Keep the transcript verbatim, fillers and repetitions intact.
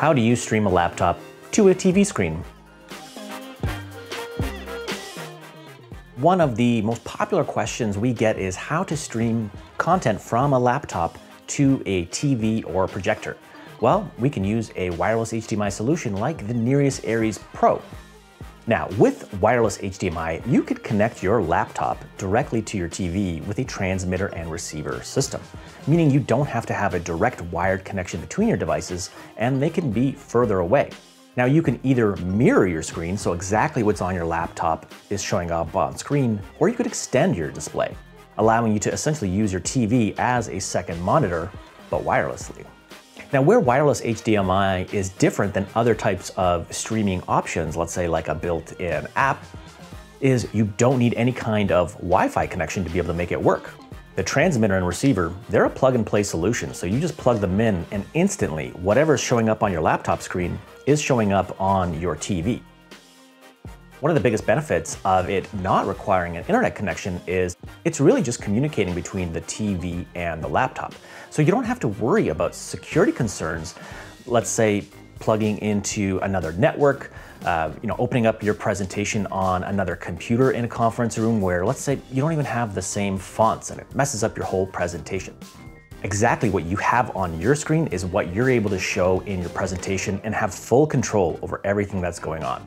How do you stream a laptop to a T V screen? One of the most popular questions we get is how to stream content from a laptop to a T V or projector. Well, we can use a wireless H D M I solution like the Nyrius Aries Pro. Now, with wireless H D M I, you could connect your laptop directly to your T V with a transmitter and receiver system, meaning you don't have to have a direct wired connection between your devices, and they can be further away. Now, you can either mirror your screen, so exactly what's on your laptop is showing up on screen, or you could extend your display, allowing you to essentially use your T V as a second monitor, but wirelessly. Now, where wireless H D M I is different than other types of streaming options, let's say like a built-in app, is you don't need any kind of Wi-Fi connection to be able to make it work. The transmitter and receiver, they're a plug-and-play solution, so you just plug them in and instantly whatever is showing up on your laptop screen is showing up on your T V. One of the biggest benefits of it not requiring an internet connection is it's really just communicating between the T V and the laptop. So you don't have to worry about security concerns, let's say plugging into another network, uh, you know, opening up your presentation on another computer in a conference room where, let's say, you don't even have the same fonts and it messes up your whole presentation. Exactly what you have on your screen is what you're able to show in your presentation and have full control over everything that's going on.